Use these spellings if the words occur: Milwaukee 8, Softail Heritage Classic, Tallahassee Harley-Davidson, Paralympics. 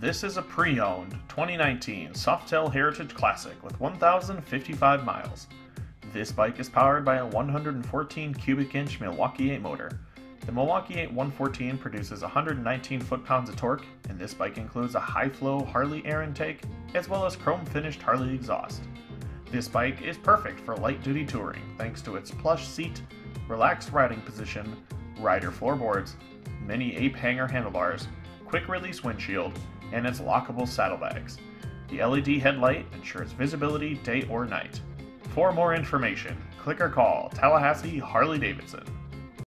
This is a pre-owned 2019 Softail Heritage Classic with 1,055 miles. This bike is powered by a 114 cubic inch Milwaukee 8 motor. The Milwaukee 8 114 produces 119 foot-pounds of torque, and this bike includes a high-flow Harley air intake as well as chrome-finished Harley exhaust. This bike is perfect for light-duty touring thanks to its plush seat, relaxed riding position, rider floorboards, mini ape hanger handlebars, quick-release windshield, and its lockable saddlebags. The LED headlight ensures visibility day or night. For more information, click or call Tallahassee Harley-Davidson.